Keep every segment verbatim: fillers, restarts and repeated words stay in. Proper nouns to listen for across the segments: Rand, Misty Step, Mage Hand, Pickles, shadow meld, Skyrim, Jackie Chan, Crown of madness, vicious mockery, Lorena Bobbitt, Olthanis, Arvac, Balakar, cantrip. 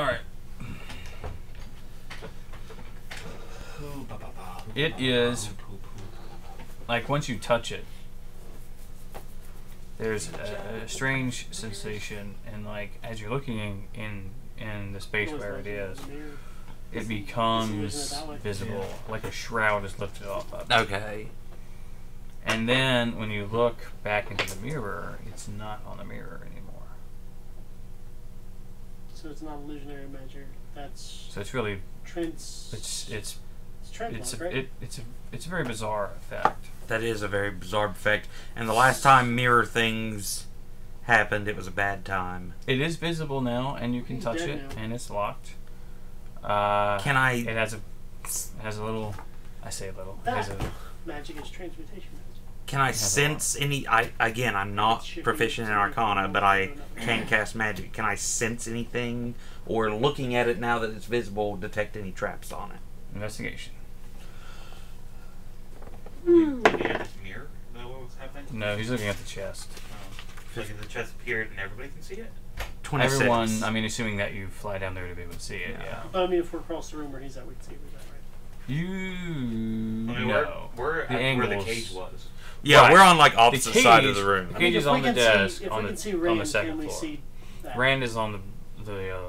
Alright. It is... Like, once you touch it, there's a, a strange sensation, and, like, as you're looking in, in the space where it is, it becomes visible, like a shroud is lifted off of it. Okay. And then, when you look back into the mirror, it's not on the mirror anymore. So it's not illusionary measure. That's... So it's really... Trans it's... It's... It's trans it's, right? it, it's, a, it's a very bizarre effect. That is a very bizarre effect. And the last time mirror things happened, it was a bad time. It is visible now, and you can He's touch it, now. and it's locked. Uh, can I... It has a... It has a little... I say a little. That. It has a... Magic is transmutation magic. Can I sense any... I Again, I'm not proficient in Arcana, but I can cast magic. Can I sense anything, or looking at it now that it's visible, detect any traps on it? Investigation. Mm. No, he's looking at the chest. Um, the chest appeared and everybody can see it? twenty-six. Everyone, I mean, assuming that you fly down there to be able to see it, no. yeah. I mean, if we're across the room where he's at, we can see it. You I mean, know we're, we're the at where the cage was. Yeah, right. We're on like opposite cage, side of the room. The cage I mean, is on the desk see, on, the, see Rand, on the second floor. See Rand is on the the uh,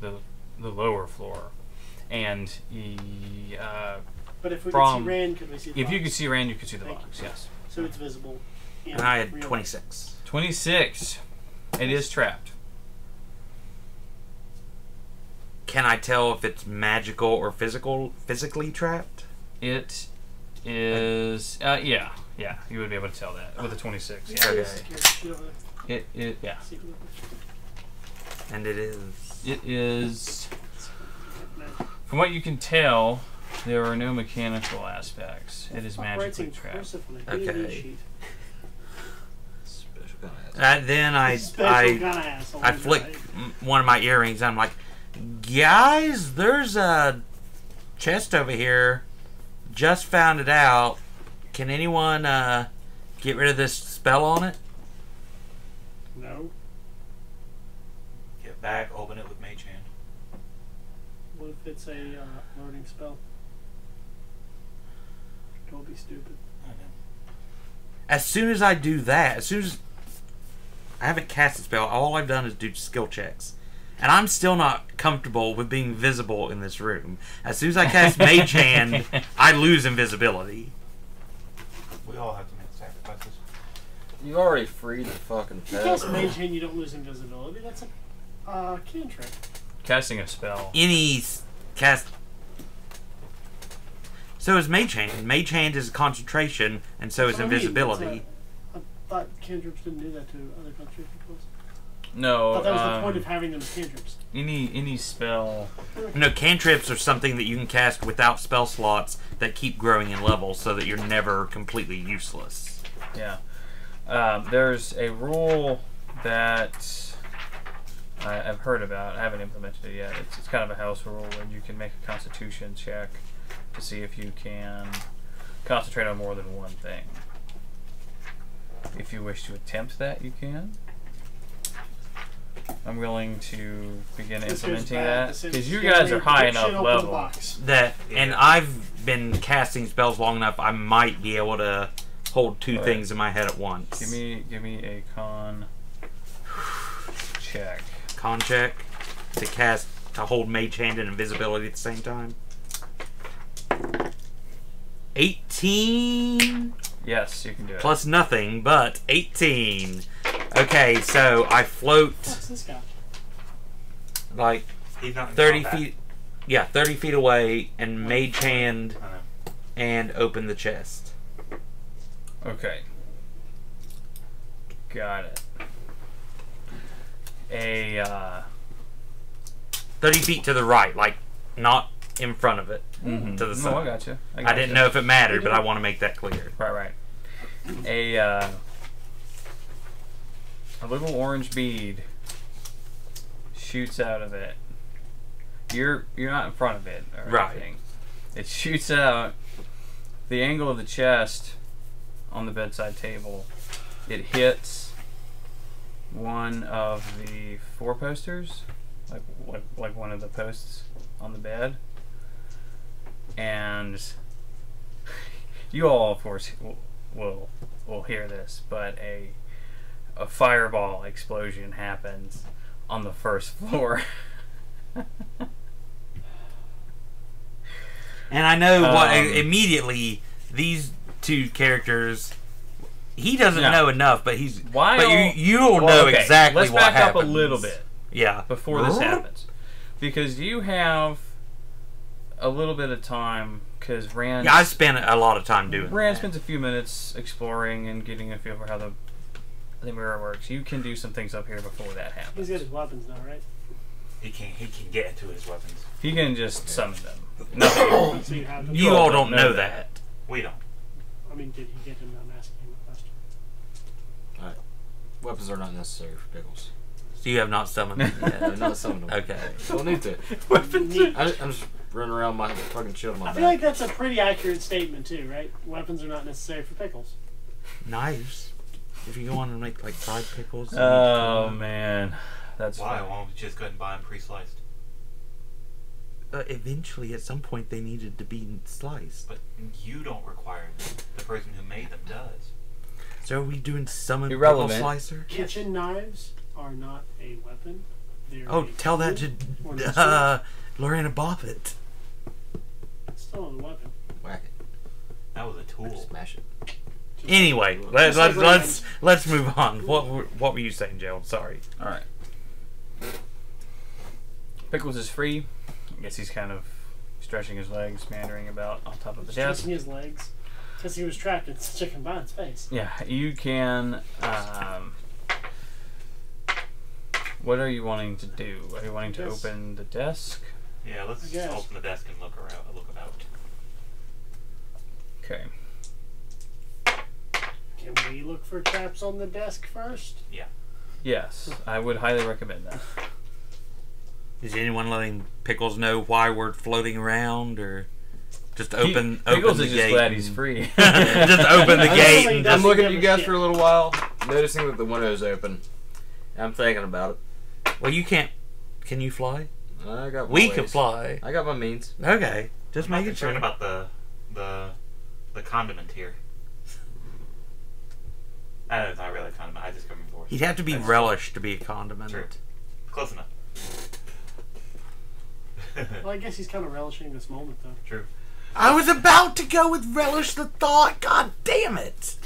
the, the lower floor, and he. Uh, but if we from, could see Rand, could we see? The if box? you could see Rand, you could see the Thank box. You. Yes. So it's visible. And I had twenty-six. Twenty-six. It is trapped. Can I tell if it's magical or physical, physically trapped? It is, uh, yeah, yeah. You would be able to tell that with a twenty-six. Yeah. Okay. It, it, yeah. And it is. It is. From what you can tell, there are no mechanical aspects. It is magically trapped. Okay. Uh, then I, I, I flick one of my earrings. And I'm like. Guys, there's a chest over here. Just found it out. Can anyone uh, get rid of this spell on it? No. Get back, open it with Mage Hand. What if it's a uh, learning spell? Don't be stupid. I know. As soon as I do that, as soon as... I haven't cast a spell. All I've done is do skill checks. And I'm still not comfortable with being visible in this room. As soon as I cast Mage Hand, I lose invisibility. We all have to make sacrifices. You already freed the fucking pet. You cast Mage Hand, you don't lose invisibility. That's a uh, cantrip. Casting a spell. Any cast... So is Mage Hand. Mage Hand is concentration, and so is invisibility. I mean, a, I thought cantrips didn't do that to other country people. No, but that was um, the point of having them cantrips. Any any spell? No, cantrips are something that you can cast without spell slots that keep growing in level, so that you're never completely useless. Yeah, uh, there's a rule that I, I've heard about. I haven't implemented it yet. It's, it's kind of a house rule, and you can make a Constitution check to see if you can concentrate on more than one thing. If you wish to attempt that, you can. I'm willing to begin this implementing that because you guys are high enough level that, and I've been casting spells long enough. I might be able to hold two right. things in my head at once. Give me, give me a con check. Con check to cast to hold Mage Hand and invisibility at the same time. eighteen. Yes, you can do it. Plus nothing, but eighteen. Okay, so I float like thirty feet, yeah, thirty feet away, and Mage Hand, and open the chest. Okay, got it. A uh, thirty feet to the right, like not in front of it, mm-hmm. to the side. No, I got you. I, got I didn't you. know if it mattered, but I want to make that clear. Right, right. A. Uh, A little orange bead shoots out of it. You're you're not in front of it or right. anything. It shoots out the angle of the chest on the bedside table. It hits one of the four posters like what, like one of the posts on the bed, and you all, of course, will will, will hear this, but a a fireball explosion happens on the first floor. And I know um, what immediately these two characters. He doesn't no. know enough, but he's. Why? But you, you'll well, know okay. exactly Let's what happens. Let's back up a little bit. Yeah. Before this happens, because you have a little bit of time. Because Rand. Yeah, I spent a lot of time doing. Rand that. spends a few minutes exploring and getting a feel for how the the mirror works. You can do some things up here before that happens. He's got his weapons now, right? He can. He can get into his weapons. He can just okay. summon them. No, so you, them. you all don't know that. that. We don't. I mean, did he get them now? Weapons are not necessary for Pickles. So you have not summoned them yet? They're not summoned them. Okay. Don't need to. Weapons? I, I'm just running around my fucking shield in my back. I feel like that's a pretty accurate statement too, right? Weapons are not necessary for Pickles. Knives? If you go on and make like fried pickles. Oh man. That's why why don't we just go ahead and buy them pre-sliced? Uh, eventually, at some point, they needed to be sliced. But you don't require them. The person who made them does. So are we doing summon pickle slicer? Kitchen knives are not a weapon. They're oh, a tell that to uh, Lorena Bobbitt. It's still a weapon. Whack it. That was a tool. Just smash it. Just anyway, let's let's let's, let's move on. What what were you saying, Joe? I'm sorry. All right. Pickles is free. I guess he's kind of stretching his legs, meandering about on top of the desk. Stretching his legs. Because he was trapped in such a confined space. Yeah, you can. Um, what are you wanting to do? Are you wanting to yes. open the desk? Yeah, let's just open the desk and look around. Look about. Okay. Can we look for traps on the desk first? Yeah. Yes, I would highly recommend that. Is anyone letting Pickles know why we're floating around, or? Just open, he, open the is gate. Just glad he's free. Just open the gate. And I'm looking at you guys shit. for a little while, noticing that the window's open. I'm thinking about it. Well, you can't. Can you fly? I got. My we ways. can fly. I got my means. Okay, just making sure. About the the the condiment here. I know it's not really a condiment. I just come for it. He'd have to be That's relished true. to be a condiment. True. Close enough. Well, I guess he's kind of relishing this moment, though. True. I was about to go with relish the thought. God damn it!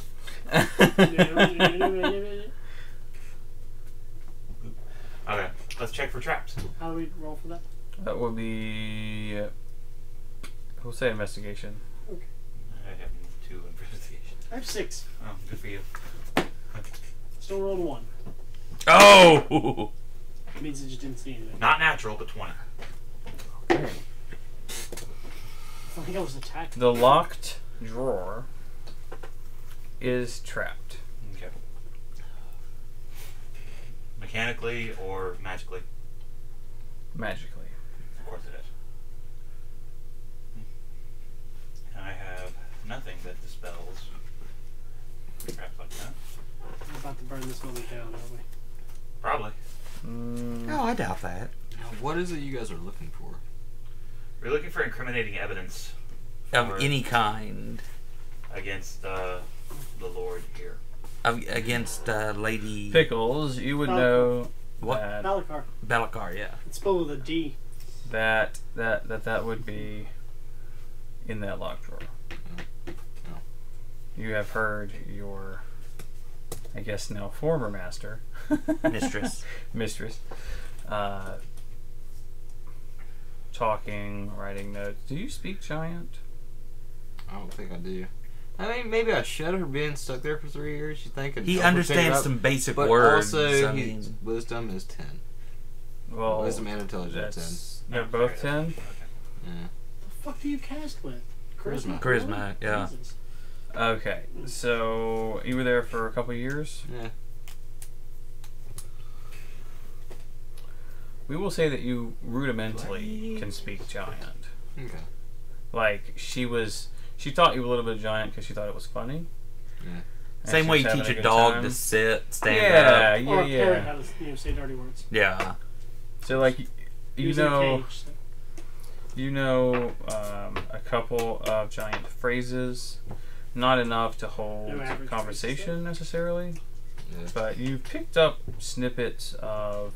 Okay, let's check for traps. How do we roll for that? That will be. Uh, we'll say investigation. Okay. I have two investigation. I have six. Oh, good for you. Still rolled one. Oh! It means that you didn't see anything. Not natural, but twenty. Okay. I think I was attacked. The locked drawer is trapped. Okay. Mechanically or magically? Magically. Of course it is. And I have nothing that dispels traps like that. We're about to burn this building down, aren't we? Probably. Mm. No, I doubt that. Now, what is it you guys are looking for? We're looking for incriminating evidence for of any kind against uh, the Lord here. Um, against uh, Lady Pickles, you would Balakar. know what Balakar. Balakar, yeah. It's spelled with a D. That that that that would be in that locked drawer. No. No. You have heard your, I guess now former master, mistress, mistress. Uh, Talking, writing notes. Do you speak giant? I don't think I do. I mean, maybe I should have been stuck there for three years. You think he understands up, some basic but words? Also, I mean, his wisdom is ten. Well, wisdom and intelligence is ten. They're both ten. Okay. Yeah. The fuck do you cast with? Charisma. Charisma. Yeah. Jesus. Okay, so you were there for a couple years. Yeah. We will say that you rudimentally can speak giant. Okay. Like, she was... She taught you a little bit of giant because she thought it was funny. Yeah. Same way you teach a dog time. to sit, stand yeah, up. Yeah, yeah, yeah. Or a parrot how to, you know, say dirty words. Yeah. So like, you know, you know um, a couple of giant phrases, not enough to hold no conversation necessarily, yeah. But you picked up snippets of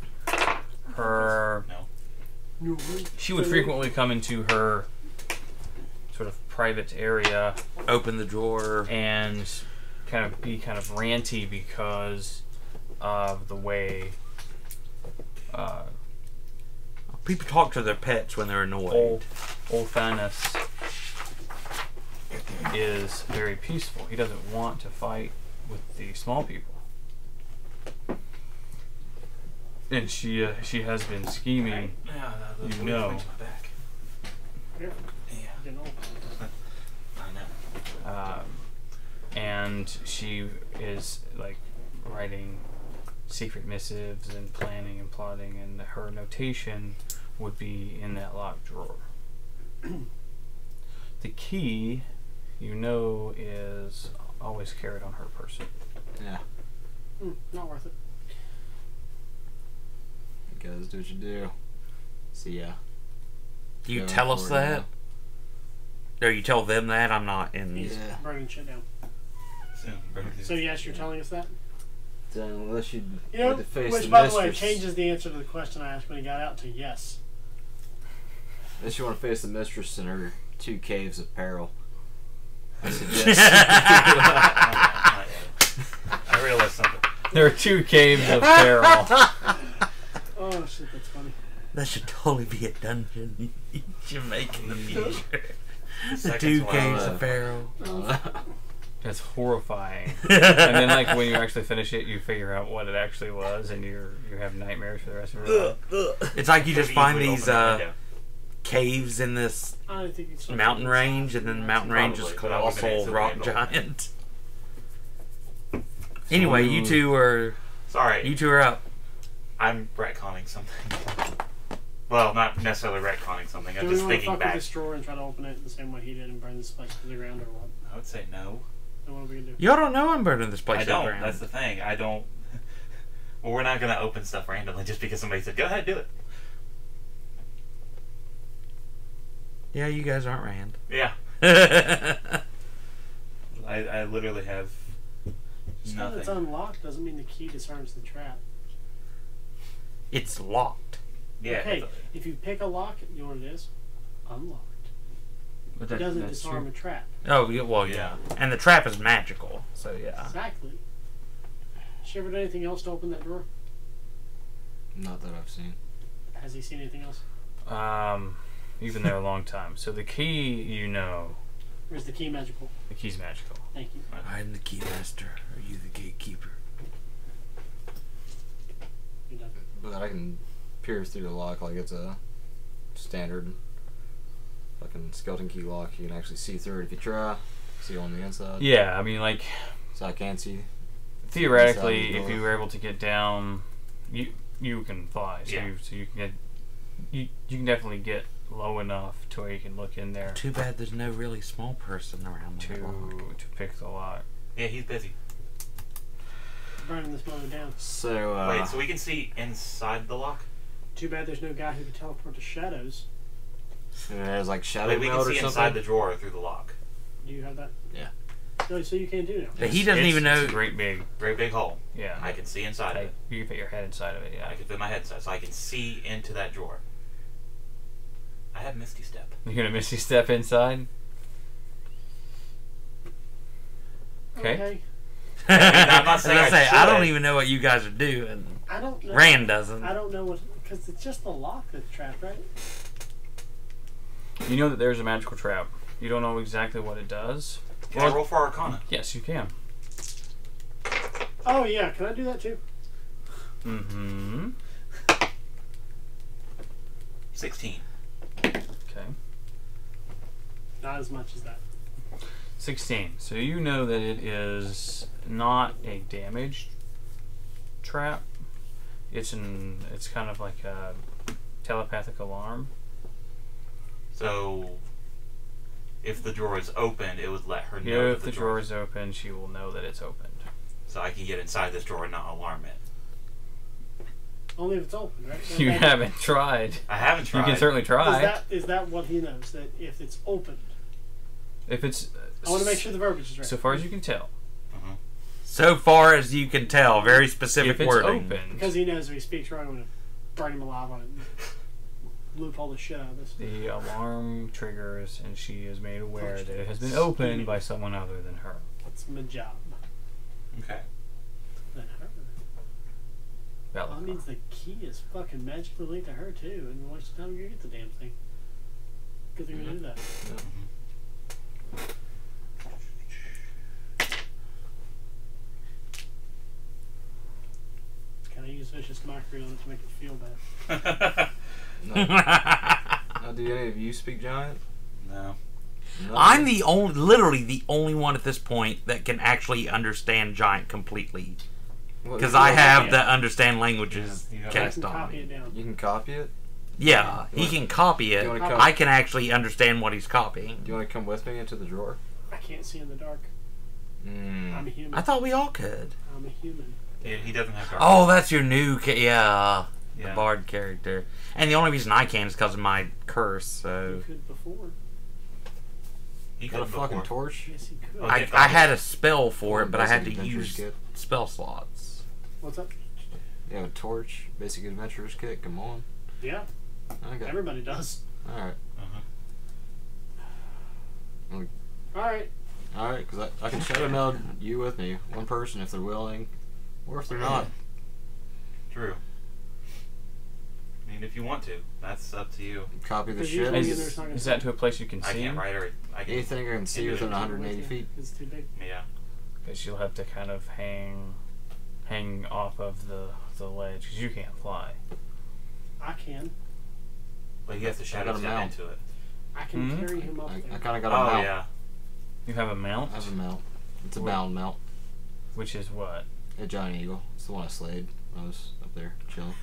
her. No. She would frequently come into her sort of private area, open the drawer, and kind of be kind of ranty because of the way uh, people talk to their pets when they're annoyed. Old, old Thanos is very peaceful. He doesn't want to fight with the small people. And she uh, she has been scheming. Right. Yeah, that, that, you know. My back. Yeah. Yeah. I know. Um, and she is like writing secret missives and planning and plotting, and her notation would be in that locked drawer. The key, you know, is always carried on her person. Yeah. Mm, not worth it. You guys do what you do. See ya. You Go tell us that? Now. Or you tell them that? I'm not in these. Yeah. Burning shit down. So, so yes, you're yeah. telling us that? So unless you, you know, face which, the by mistress. The way, changes the answer to the question I asked when it got out to yes. Unless you want to face the mistress in her two caves of peril. I suggest. I realized something. There are two caves of peril. Oh shit, that's funny. That should totally be a dungeon in Jamaica in the future. The two caves of peril. That's horrifying. And then, like, when you actually finish it, you figure out what it actually was, and you you have nightmares for the rest of your life. It's like you just find these uh, caves in this mountain range, and then the mountain range is colossal rock giant. Anyway, you two are sorry. You two are up. I'm retconning something. Well, not necessarily retconning something. I'm just thinking back. Do we want to fuck with this drawer and try to open it the same way he did and burn this place to the ground, or what? I would say no. Y'all don't know I'm burning this place. I don't. Around. That's the thing. I don't. Well, we're not going to open stuff randomly just because somebody said, "Go ahead, do it." Yeah, you guys aren't Rand. Yeah. I, I literally have just nothing. It's unlocked. Doesn't mean the key disarms the trap. It's locked. Yeah. Hey, okay. If you pick a lock, you know what it is? Unlocked. But that, it doesn't disarm true. a trap. Oh, yeah, well, yeah. yeah. And the trap is magical, so yeah. Exactly. Has she ever done anything else to open that door? Not that I've seen. Has he seen anything else? Um, You've been there a long time. So the key, you know. Or is the key magical? The key's magical. Thank you. I'm the key master. Are you the gatekeeper? You're done. But I can pierce through the lock like it's a standard fucking skeleton key lock. You can actually see through it if you try. See on the inside. Yeah, I mean, like, so I can see. Theoretically, if you were able to get down, you you can fly. So yeah. you so you can get you you can definitely get low enough to where you can look in there. Too bad there's no really small person around to lock. to pick the lock. Yeah, he's busy. Burning this mother down. So uh, wait, so we can see inside the lock. Too bad there's no guy who can teleport to shadows. And it has like shadow meld or something. We can see inside the drawer through the lock. Do you have that? Yeah. No, so you can't do that. But he doesn't it's, even know. It's a great big, great big hole. Yeah. I can see inside I, of it. You can put your head inside of it. Yeah. I can put my head inside, so I can see into that drawer. I have Misty Step. You're gonna Misty Step inside. Okay. okay. I mean, I'm not saying I, say, I don't even know what you guys are doing. I don't know. Rand doesn't. I don't know what, because it's just the lock that's trapped, right? You know that there's a magical trap. You don't know exactly what it does. Can well, I roll for Arcana? Yes, you can. Oh, yeah. Can I do that, too? Mm-hmm. sixteen. Okay. Not as much as that. sixteen. So you know that it is not a damaged trap. It's an, it's kind of like a telepathic alarm. So, if the drawer is open, it would let her know. Yeah, if the, the drawer is open, she will know that it's opened. So I can get inside this drawer and not alarm it. Only if it's open, right? So you haven't it. tried. I haven't tried. You can certainly try. Is that, is that what he knows? That if it's open? If it's... Uh, I want to make sure the verbiage is right. So far as you can tell. Uh-huh. So far as you can tell. Very specific wording. If it's open. Because he knows if he speaks right, I'm going to burn him alive on it. Loophole the shit out of this. The alarm triggers and she is made aware that it has been opened by someone other than her. That's my job. Okay. Than her. Balakar. That means the key is fucking magically linked to her too, and what's the time you're gonna get the damn thing? Because they're gonna do that. Can I use vicious mockery on it to make it feel bad? No. No. Do any of you speak giant? No. no. I'm the only, literally the only one at this point that can actually understand giant completely, because I have the understand languages yeah. cast on. You can copy it. Yeah, yeah. he can copy it. I can actually understand what he's copying. Do you want to come with me into the drawer? I can't see in the dark. Mm. I'm a human. I thought we all could. I'm a human. Yeah, he doesn't have. Oh, that's your new. Ca yeah. Yeah. The bard character. And the only reason I can is because of my curse, so... You could before. You could have a fucking torch? Yes, you could. I, I had a spell for it, but I had to use spell slots. What's up? You have a torch, basic adventurer's kit, come on. Yeah. Okay. Everybody does. Alright. Uh-huh. Alright. Alright, because I, I can shadow meld you with me. One person, if they're willing. Or if they're not. True. I mean, if you want to, that's up to you. Copy the shit. Is, is that to a place you can see? I can't write or I can anything I can see within one hundred eighty feet. It's too big. Yeah, because you'll have to kind of hang, hang off of the the ledge because you can't fly. I can. But you have to shadow down into it. I can mm-hmm. carry him up. I, I kind of got a oh, mount. Oh yeah. You have a mount. I have a mount. It's a what? bound mount. Which is what? A giant eagle. It's the one I slayed when I was up there chilling.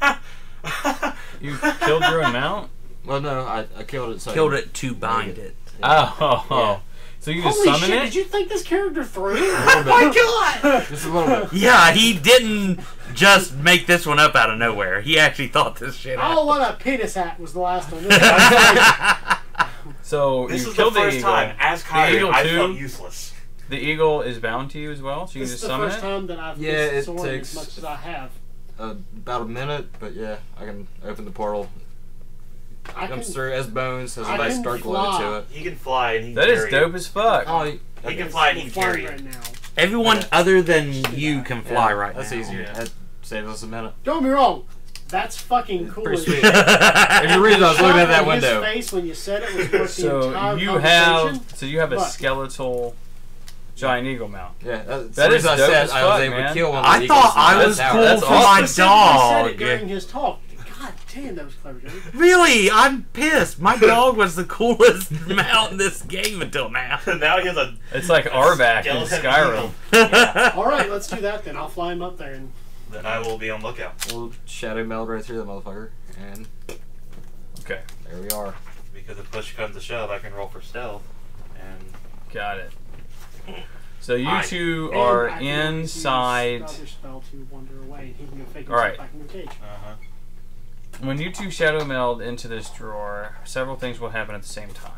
You killed your own mount? Well, no, I, I killed it. So killed it to bind it. it. Yeah. Oh, yeah. So you just summon shit, it? Did you think this character through? Oh my god! Just a little bit. Yeah, he didn't just make this one up out of nowhere. He actually thought this shit out. Oh, what a penis hat was the last one. So this you is killed the first the eagle. time as Kyrie, the eagle I felt useless. The eagle is bound to you as well, so you this can just summon it? This is the first it? time that I've yeah, used sword takes as much as I have. Uh, about a minute, but yeah, I can open the portal. I comes can, through as bones, as I start glowing to it. He can fly and he that can That is dope it. as fuck. Oh, he, okay. he can fly and he can carry right it. Now. Everyone yeah. other than you can fly yeah, right that's now. That's easier. Yeah. That saves us a minute. Don't be wrong. That's fucking cool. If you read it, I was looking at that window. Face when you said it was so, you have, so you have a but, skeletal... giant eagle mount. Yeah, that's that is I dope said as I was able man. to kill one. Of the I thought I was cool that's for my dog. He said it during yeah. his talk. God damn, that was clever, dude. Really, I'm pissed. My dog was the coolest mount in this game until now. Now he has a. It's like Arvac in Skyrim. Yeah. All right, let's do that then. I'll fly him up there and. Then I will be on lookout. We'll shadow meld right through the motherfucker and. Okay, there we are. Because if push comes to shove, I can roll for stealth and. Got it. So you I, two are I inside. Alright. Uh-huh. When you two shadow meld into this drawer, several things will happen at the same time.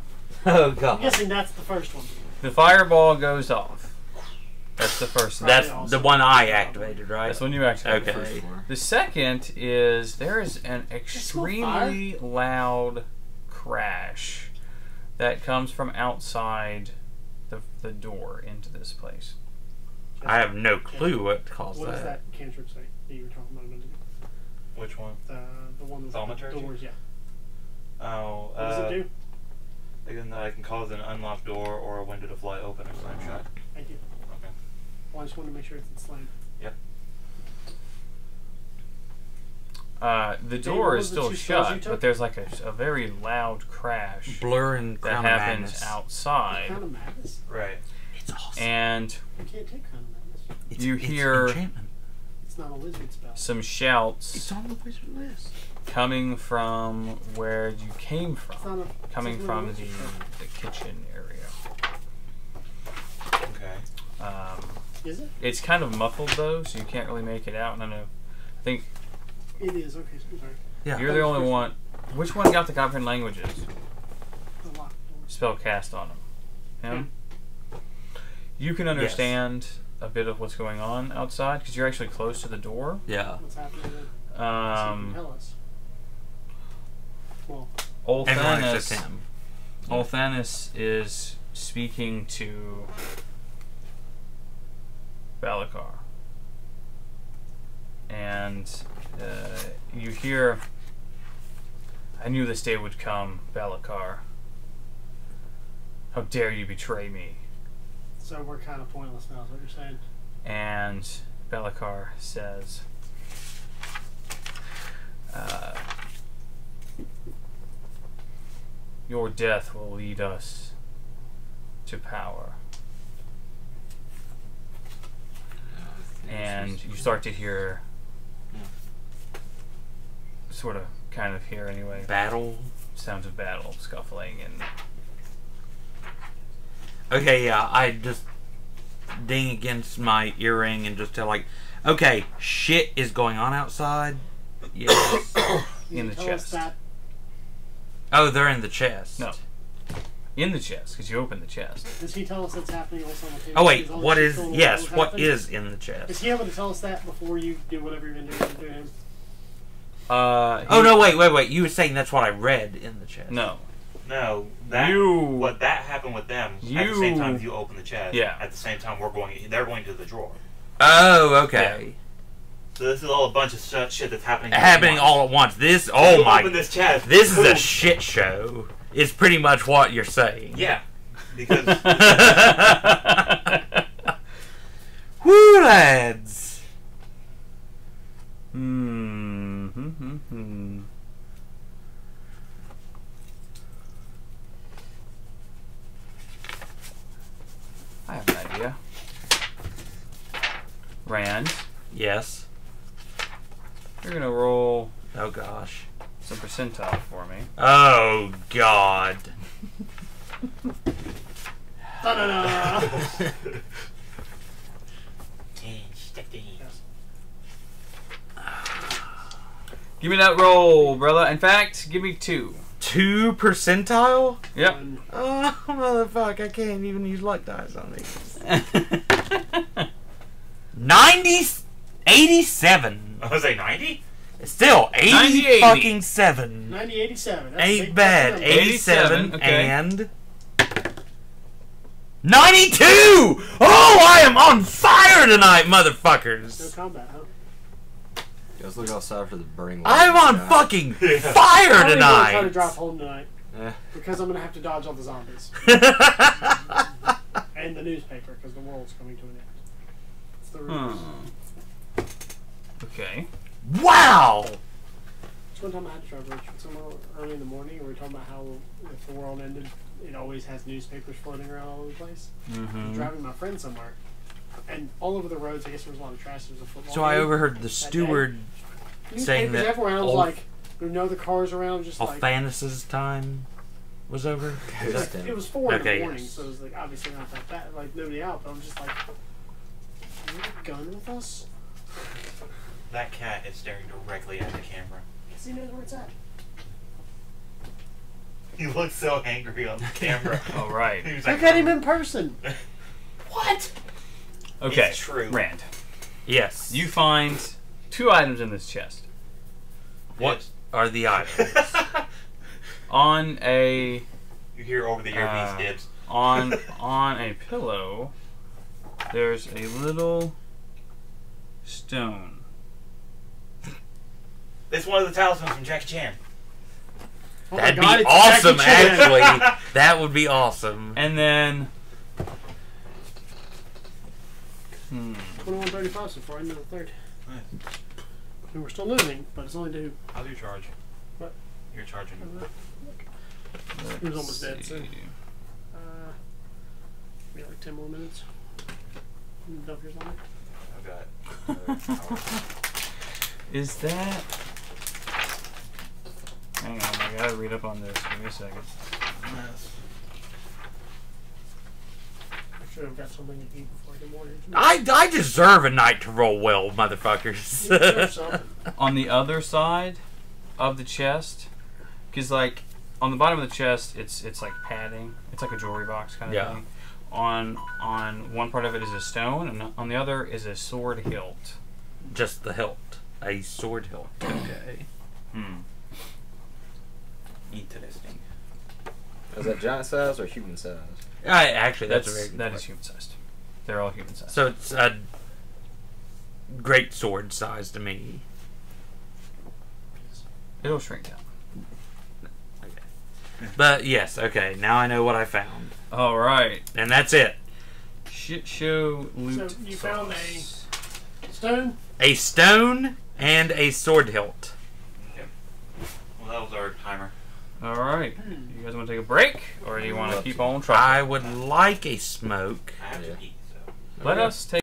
Oh god. I'm guessing that's the first one. The fireball goes off. That's the first one. That's the one I activated, right? That's when you activated. Okay. The second is there is an extremely loud crash that comes from outside The, the door into this place. I have no clue what caused that. What is that cantrip site that you were talking about? Which one? Uh, the one that's on the doors, yeah. Oh, uh, what does it do? Again, that I can cause an unlocked door or a window to fly open or slam shut. Thank you. Okay. Well, I just wanted to make sure it's slammed. Yep. Uh, the door is still shut, but there's like a, a very loud crash blurring that happens outside. Crown of madness? Right. It's awesome. And you can't take Crown of madness. You hear it's not a lizard spell. Some shouts it's on the wizard list. coming from where you came from, a, coming from the, the kitchen area. Okay. Um, is it? It's kind of muffled though, so you can't really make it out. And I know, I think. It is, okay, so I'm sorry. Yeah. You're the only one. Which one got the Godparent languages? The lock. Spell cast on him. Him? Yeah. You can understand yes. a bit of what's going on outside, because you're actually close to the door. Yeah. What's happening? Um, tell us. Well, Olthanis, him. Olthanis is speaking to Balakar. And uh, you hear, I knew this day would come, Balakar. How dare you betray me? So we're kind of pointless now, is what you're saying? And Balakar says, uh, your death will lead us to power. And you start to hear, sort of, kind of hear anyway. Battle? Sounds of battle, scuffling, and... Okay, yeah, I just ding against my earring and just tell, like, okay, shit is going on outside. Yes. In the chest. Oh, they're in the chest. No. In the chest, because you open the chest. Does he tell us that's happening also on the table? Oh wait, what is, yes, what is in the chest? Is he able to tell us that before you do whatever you're going to do to him? Uh, oh no, wait, wait, wait, you were saying that's what I read in the chest. No. No, that, you, what that happened with them, you, at the same time you open the chest, yeah. At the same time we're going, they're going to the drawer. Oh, okay. Yeah. So this is all a bunch of shit that's happening Happening all at once. This, oh my, open this chest. This is a shit show. Is pretty much what you're saying. Yeah. Because... Woo, lads! Hmm. Hmm, hmm, hmm. I have an idea. Rand? Yes? You're gonna roll... Oh, gosh. Some percentile for me. Oh, God. Da-da-da. Give me that roll, brother. In fact, give me two. Two percentile? Yep. Oh, motherfuck. I can't even use luck dice on these. ninety, eighty-seven. I was like ninety? Still, eighty fucking seven. Ninety eighty seven. Ain't bad. Eighty seven okay. And ninety two. Oh, I am on fire tonight, motherfuckers. No combat, huh? Yeah, let's look outside for the burning. I'm on tonight. fucking yeah. fire I'm tonight. I'm trying to drop home tonight eh. because I'm gonna have to dodge all the zombies and the newspaper because the world's coming to an end. It's the rules. Hmm. Okay. Wow! It's one time I had to drive somewhere early in the morning, and we were talking about how if the world ended, it always has newspapers floating around all over the place. Mm-hmm. I was driving my friend somewhere, and all over the roads, I guess there was a lot of trash. There was a football. So I overheard the steward saying that. Everywhere. I was like, you know, the cars around just like. Fantas's time was over. It was, like, it was four okay, in the morning, yes. So it was like obviously not like that, like nobody out. But I was just like, "Are you gun with us?" That cat is staring directly at the camera. Because he knows where it's at. He looks so angry on the camera. All right. Look like, at him in person. What? Okay. It's true. Rand. Yes. You find two items in this chest. What yes. are the items? On a. You hear over the ear uh, these dibs. on on a pillow, there's a little stone. It's one of the talismans from Jackie Chan. Oh That'd God, be awesome, actually. That would be awesome. And then... Hmm. twenty-one thirty-five so far, into the third. Nice. And we're still losing, but it's only due. How's your charge? What? You're charging. He was almost see. dead, so... Uh, we got like ten more minutes. Dump yours on it. I've got... Uh, Is that... Hang on, I gotta read up on this. Give me a second. Yes. should have got something to eat before the morning. I, I deserve a night to roll well, motherfuckers. You deserve something. On the other side of the chest, because like on the bottom of the chest, it's it's like padding. It's like a jewelry box kind of yeah. thing. On on one part of it is a stone, and on the other is a sword hilt. Just the hilt. A sword hilt. Okay. Hmm. Interesting. Is that giant size or human size? I, actually, that's, that's a very good that part. Is human sized. They're all human sized. So it's a great sword size to me. It'll shrink down. Okay. But yes, okay. Now I know what I found. All right, and that's it. Shit show loot. So you found a stone. A stone and a sword hilt. Yep. Well, that was our timer. All right. You guys want to take a break, or do you want to keep on trying? I would like a smoke. I have to eat, so. Let us take.